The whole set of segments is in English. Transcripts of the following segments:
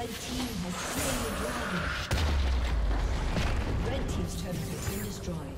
Red team has slain the dragon. Red team's turret has been destroyed.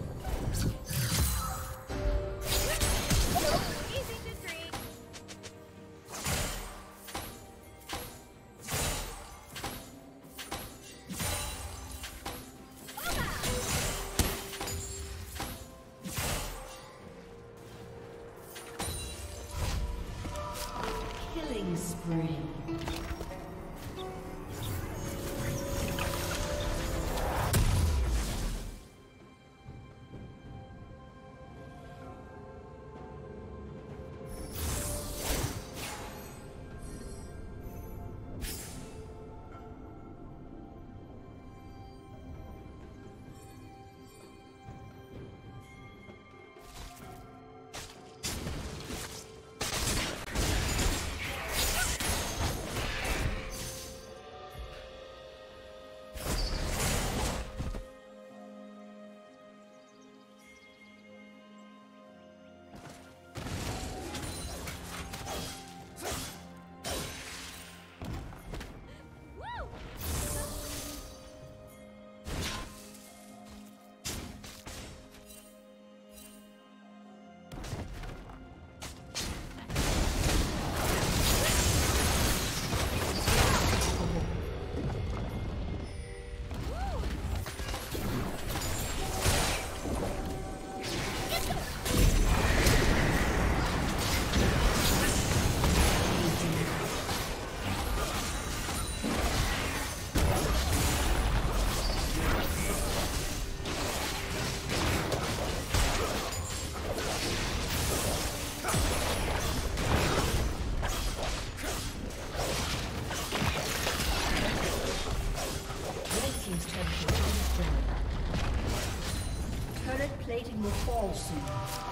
Plating will fall soon.